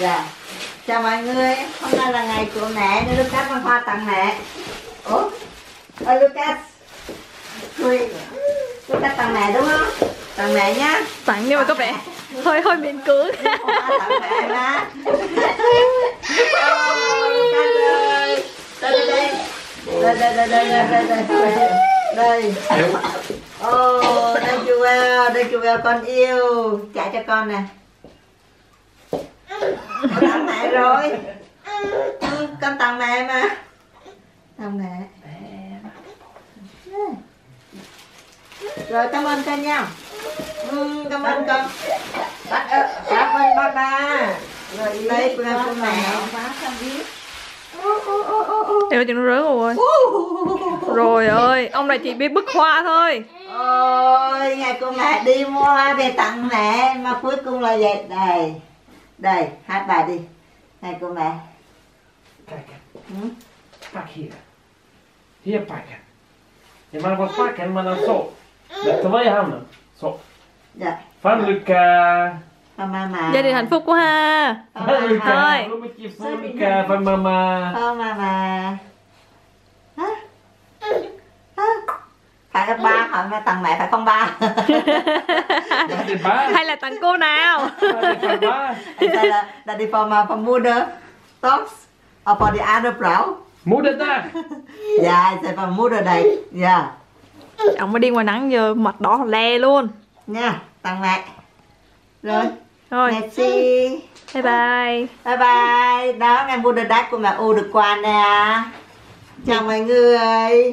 Dạ. Chào mọi người, hôm nay là ngày của mẹ nên Lucas mang hoa tặng mẹ. Ủa? Lucas. Thôi. Lucas tặng mẹ đúng không? Tặng mẹ nhá. Tặng nhưng mà các bạn hơi miễn cưỡng. Hoa tặng mẹ mà. Đây. Ô, đây chú Bèo con yêu. Trả cho con nè. Con tặng mẹ rồi. Con tặng mẹ mà. Tặng mẹ. Rồi cảm ơn con nha. Cảm ơn con. Cảm ơn ba ba. Rồi đây con mẹ. Em cho nó rớt rồi. Rồi ơi, ông này chỉ biết bứt hoa thôi. Ôi, ngày cô mẹ đi mua hoa về tặng mẹ mà cuối cùng là dệt đây. Đây, hát bài đi. Ngày cô mẹ. Back here. Here back. Ja, man var backen man så. Vet du var jag hamnar? Så. Ja. Fan Luca. Mama. Gia đình hạnh phúc quá ha. Thôi. Luca và mama. Ô mama. Hả? Phải ba hỏi mà tặng mẹ phải không ba? Hay là tặng cô nào? Đây là đi from mother talks about the other brow. Moederdag. Dạ, sẽ vào moederdag. Dạ. Ông mới đi ngoài nắng giờ mặt đỏ le luôn. Nha, tặng mẹ. Rồi. Rồi. Merci. Bye bye. Bye bye. Đó ngày moederdag của mẹ U được quà nè. Chào mọi người.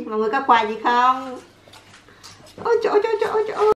Mọi người có quà gì không? Ôi chỗ.